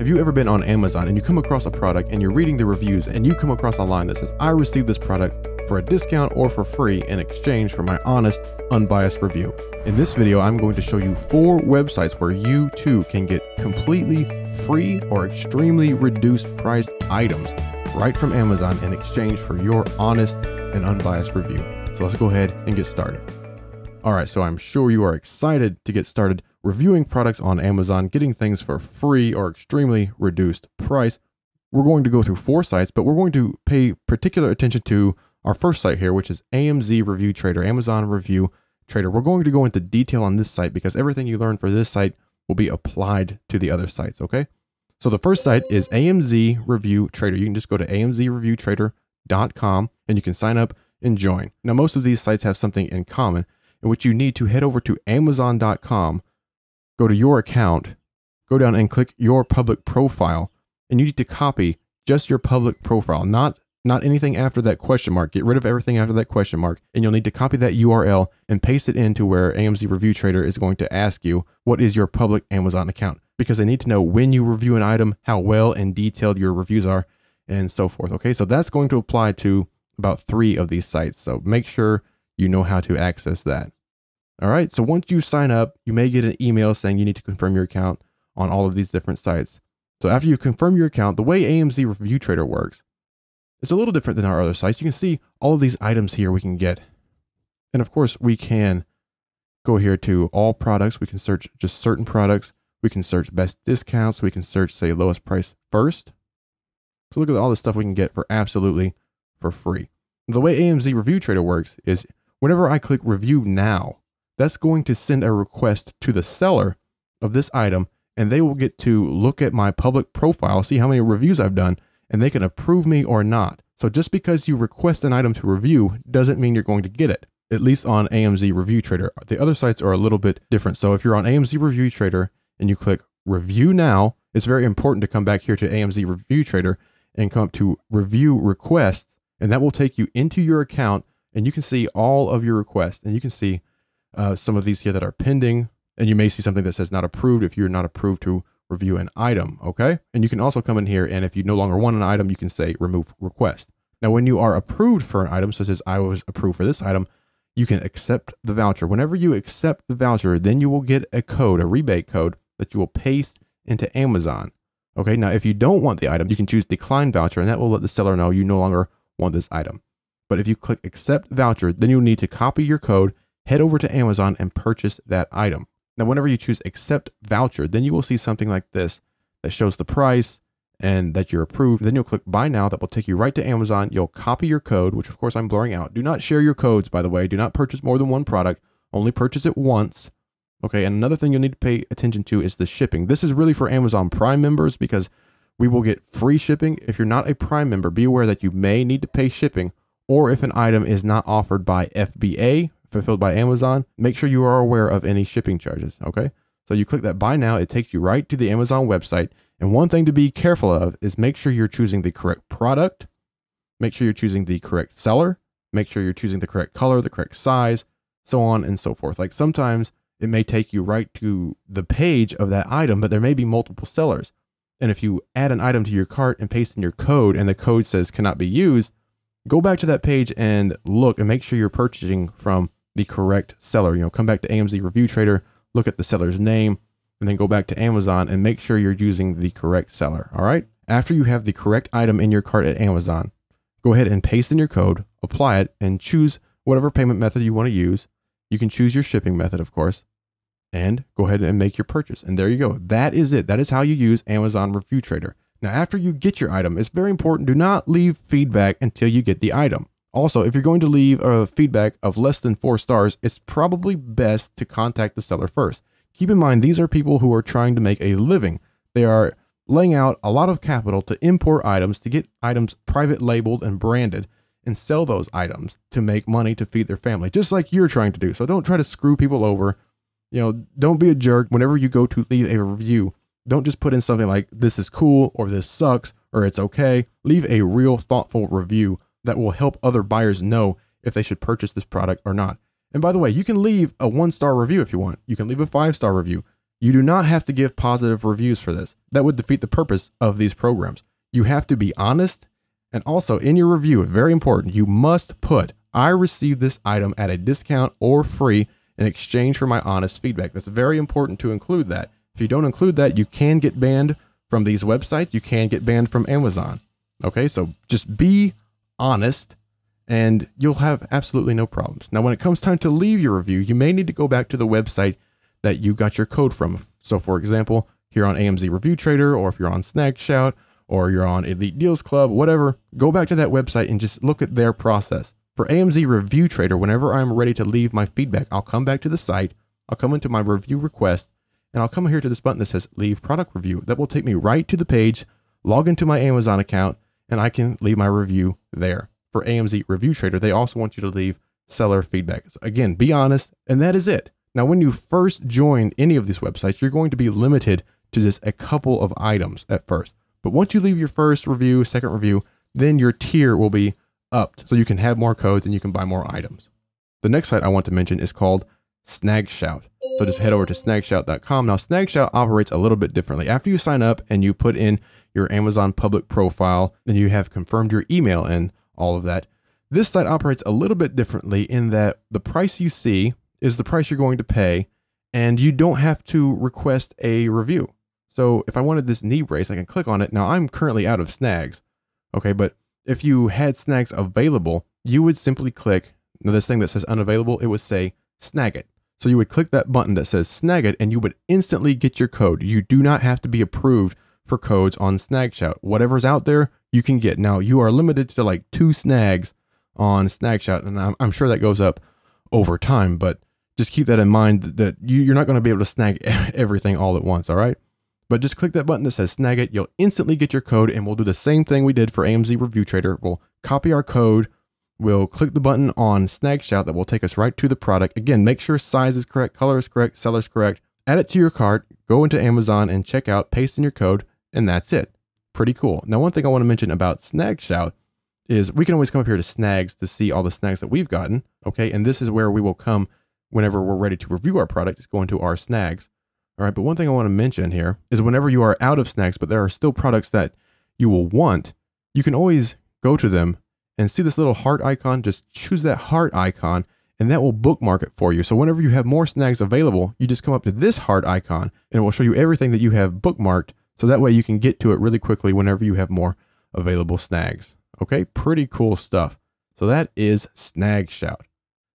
Have you ever been on Amazon and you come across a product and you're reading the reviews and you come across a line that says, I received this product for a discount or for free in exchange for my honest, unbiased review? In this video, I'm going to show you 4 websites where you too can get completely free or extremely reduced priced items right from Amazon in exchange for your honest and unbiased review. So let's go ahead and get started. All right, so I'm sure you are excited to get started reviewing products on Amazon, getting things for free or extremely reduced price. We're going to go through 4 sites, but we're going to pay particular attention to our first site here, which is AMZ Review Trader, Amazon Review Trader. We're going to go into detail on this site because everything you learn for this site will be applied to the other sites, okay? So the first site is AMZ Review Trader. You can just go to amzreviewtrader.com and you can sign up and join. Now, most of these sites have something in common in which you need to head over to amazon.com, go to your account, go down and click your public profile, and you need to copy just your public profile, not anything after that question mark. Get rid of everything after that question mark, and you'll need to copy that URL and paste it into where AMZ Review Trader is going to ask you, what is your public Amazon account? Because they need to know when you review an item, how well and detailed your reviews are, and so forth. Okay, so that's going to apply to about 3 of these sites. So make sure you know how to access that. All right, so once you sign up, you may get an email saying you need to confirm your account on all of these different sites. So after you confirm your account, the way AMZ Review Trader works, it's a little different than our other sites. You can see all of these items here we can get. And of course, we can go here to all products. We can search just certain products. We can search best discounts. We can search, say, lowest price first. So look at all the stuff we can get for absolutely for free. The way AMZ Review Trader works is whenever I click review now, that's going to send a request to the seller of this item, and they will get to look at my public profile, see how many reviews I've done, and they can approve me or not. So just because you request an item to review doesn't mean you're going to get it, at least on AMZ Review Trader. The other sites are a little bit different. So if you're on AMZ Review Trader and you click review now, it's very important to come back here to AMZ Review Trader and come up to review requests, and that will take you into your account, and you can see all of your requests, and you can see some of these here that are pending, and you may see something that says not approved if you're not approved to review an item, okay? And you can also come in here, and if you no longer want an item, you can say remove request. Now, when you are approved for an item, such as I was approved for this item, you can accept the voucher. Whenever you accept the voucher, then you will get a code, a rebate code that you will paste into Amazon, okay? Now, if you don't want the item, you can choose decline voucher, and that will let the seller know you no longer want this item. But if you click accept voucher, then you'll need to copy your code, head over to Amazon and purchase that item. Now, whenever you choose accept voucher, then you will see something like this that shows the price and that you're approved. Then you'll click buy now. That will take you right to Amazon. You'll copy your code, which of course I'm blurring out. Do not share your codes, by the way. Do not purchase more than one product. Only purchase it once. Okay, and another thing you'll need to pay attention to is the shipping. This is really for Amazon Prime members because we will get free shipping. If you're not a Prime member, be aware that you may need to pay shipping, or if an item is not offered by FBA, fulfilled by Amazon, make sure you are aware of any shipping charges, okay? So you click that buy now, it takes you right to the Amazon website. And one thing to be careful of is make sure you're choosing the correct product, make sure you're choosing the correct seller, make sure you're choosing the correct color, the correct size, so on and so forth. Like sometimes it may take you right to the page of that item, but there may be multiple sellers. And if you add an item to your cart and paste in your code and the code says cannot be used, go back to that page and look and make sure you're purchasing from the correct seller. You know, come back to AMZ Review Trader, look at the seller's name, and then go back to Amazon and make sure you're using the correct seller. All right. After you have the correct item in your cart at Amazon, go ahead and paste in your code, apply it, and choose whatever payment method you want to use. You can choose your shipping method, of course, and go ahead and make your purchase. And there you go. That is it. That is how you use Amazon Review Trader. Now, after you get your item, it's very important, do not leave feedback until you get the item. Also, if you're going to leave a feedback of less than 4 stars, it's probably best to contact the seller first. Keep in mind, these are people who are trying to make a living. They are laying out a lot of capital to import items, to get items private labeled and branded and sell those items to make money to feed their family, just like you're trying to do. So don't try to screw people over. You know, don't be a jerk. Whenever you go to leave a review, don't just put in something like this is cool or this sucks or it's okay. Leave a real thoughtful review that will help other buyers know if they should purchase this product or not. And by the way, you can leave a 1-star review if you want. You can leave a 5-star review. You do not have to give positive reviews for this. That would defeat the purpose of these programs. You have to be honest, and also in your review, very important, you must put, I received this item at a discount or free in exchange for my honest feedback. That's very important to include that. If you don't include that, you can get banned from these websites. You can get banned from Amazon. Okay, so just be honest and you'll have absolutely no problems. Now, when it comes time to leave your review, you may need to go back to the website that you got your code from. So for example, here on AMZ Review Trader, or if you're on Snagshout, or you're on Elite Deals Club, whatever, go back to that website and just look at their process. For AMZ Review Trader, whenever I'm ready to leave my feedback, I'll come back to the site, I'll come into my review request, and I'll come here to this button that says leave product review. That will take me right to the page, log into my Amazon account, and I can leave my review there. For AMZ Review Trader, they also want you to leave seller feedback. So again, be honest, and that is it. Now, when you first join any of these websites, you're going to be limited to just a couple of items at first. But once you leave your first review, second review, then your tier will be upped so you can have more codes and you can buy more items. The next site I want to mention is called Snagshout. So just head over to snagshout.com. Now, Snagshout operates a little bit differently. After you sign up and you put in your Amazon public profile, then you have confirmed your email and all of that. This site operates a little bit differently in that the price you see is the price you're going to pay, and you don't have to request a review. So if I wanted this knee brace, I can click on it. Now I'm currently out of snags. Okay, but if you had snags available, you would simply click, now this thing that says unavailable, it would say snag it. So you would click that button that says snag it and you would instantly get your code. You do not have to be approved for codes on Snagshout. Whatever's out there, you can get. Now you are limited to like 2 snags on Snagshout, and I'm sure that goes up over time, but just keep that in mind that you're not going to be able to snag everything all at once, all right? But just click that button that says snag it. You'll instantly get your code, and we'll do the same thing we did for AMZ Review Trader. We'll copy our code. We'll click the button on Snagshout that will take us right to the product. Again, make sure size is correct, color is correct, seller is correct. Add it to your cart, go into Amazon and check out, paste in your code, and that's it. Pretty cool. Now, one thing I want to mention about Snagshout is we can always come up here to snags to see all the snags that we've gotten. Okay, and this is where we will come whenever we're ready to review our product, just go into our snags. All right, but one thing I want to mention here is whenever you are out of snags, but there are still products that you will want, you can always go to them and see this little heart icon, just choose that heart icon and that will bookmark it for you. So whenever you have more snags available, you just come up to this heart icon and it will show you everything that you have bookmarked. So that way you can get to it really quickly whenever you have more available snags. Okay, pretty cool stuff. So that is Snagshout.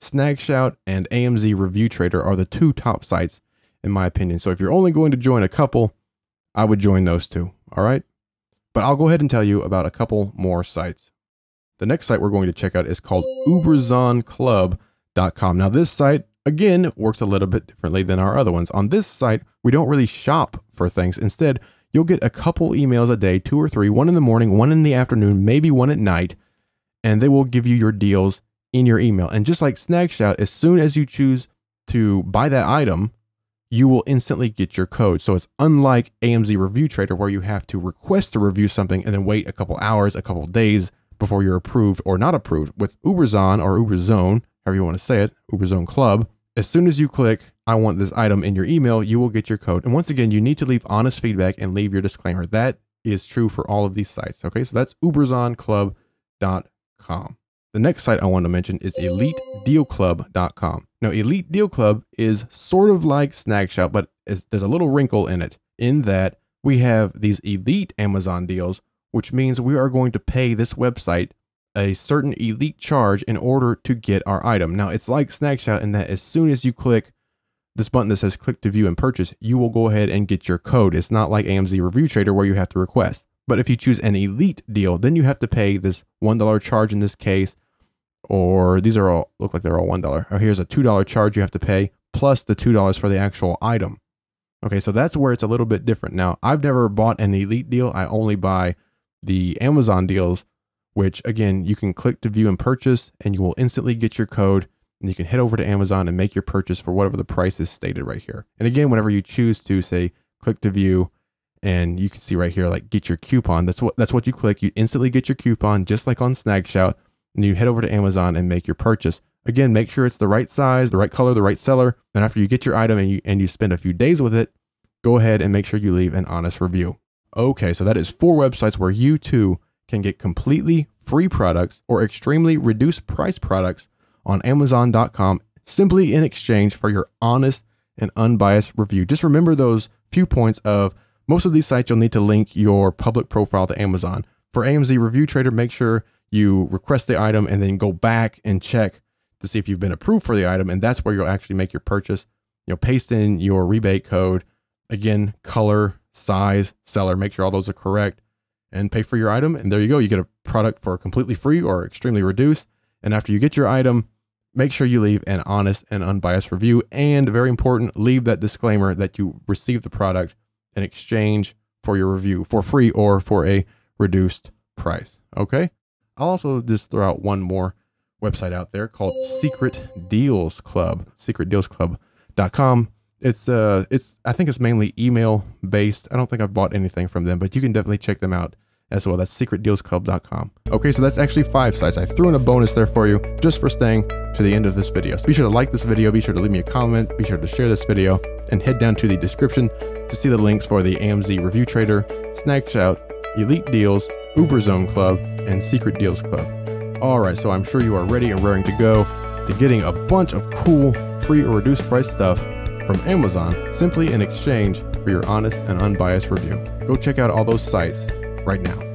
Snagshout and AMZ Review Trader are the 2 top sites in my opinion. So if you're only going to join a couple, I would join those 2, all right? But I'll go ahead and tell you about a couple more sites. The next site we're going to check out is called UberZoneClub.com. Now this site, again, works a little bit differently than our other ones. On this site, we don't really shop for things. Instead, you'll get a couple emails a day, 2 or 3, one in the morning, one in the afternoon, maybe one at night, and they will give you your deals in your email. And just like Snagshout, as soon as you choose to buy that item, you will instantly get your code. So it's unlike AMZ Review Trader where you have to request to review something and then wait a couple hours, a couple days before you're approved or not approved. With UberZone or UberZone, however you want to say it, UberZone Club, as soon as you click, I want this item in your email, you will get your code. And once again, you need to leave honest feedback and leave your disclaimer. That is true for all of these sites. Okay, so that's UberZoneClub.com. The next site I want to mention is EliteDealClub.com. Now, Elite Deal Club is sort of like Snagshout, but there's a little wrinkle in it, in that we have these elite Amazon deals, which means we are going to pay this website a certain elite charge in order to get our item. Now, it's like Snagshout in that as soon as you click this button that says click to view and purchase, you will go ahead and get your code. It's not like AMZ Review Trader where you have to request. But if you choose an elite deal, then you have to pay this $1 charge in this case, or these are all, look like they're all $1. Oh, here's a $2 charge you have to pay plus the $2 for the actual item. Okay, so that's where it's a little bit different. Now, I've never bought an elite deal. I only buy the Amazon deals, which again, you can click to view and purchase and you will instantly get your code and you can head over to Amazon and make your purchase for whatever the price is stated right here. And again, whenever you choose to say click to view, and you can see right here, like get your coupon. That's what you click. You instantly get your coupon just like on Snagshout, and you head over to Amazon and make your purchase. Again, make sure it's the right size, the right color, the right seller. And after you get your item and you spend a few days with it, go ahead and make sure you leave an honest review. Okay, so that is 4 websites where you too can get completely free products or extremely reduced price products on Amazon.com simply in exchange for your honest and unbiased review. Just remember those few points of most of these sites you'll need to link your public profile to Amazon. For AMZ Review Trader, make sure you request the item and then go back and check to see if you've been approved for the item, and that's where you'll actually make your purchase. You'll paste in your rebate code, again, color, size, seller, make sure all those are correct, and pay for your item, and there you go. You get a product for completely free or extremely reduced, and after you get your item, make sure you leave an honest and unbiased review, and very important, leave that disclaimer that you received the product in exchange for your review for free or for a reduced price. Okay. I'll also just throw out one more website out there called Secret Deals Club, secretdealsclub.com. I think it's mainly email based. I don't think I've bought anything from them, but you can definitely check them out as well. That's secretdealsclub.com. Okay, so that's actually 5 sites. I threw in a bonus there for you just for staying to the end of this video. So be sure to like this video, be sure to leave me a comment, be sure to share this video, and head down to the description to see the links for the AMZ Review Trader, Snagshout, Elite Deals, UberZone Club, and Secret Deals Club. All right, so I'm sure you are ready and raring to go to getting a bunch of cool free or reduced price stuff from Amazon simply in exchange for your honest and unbiased review. Go check out all those sites right now.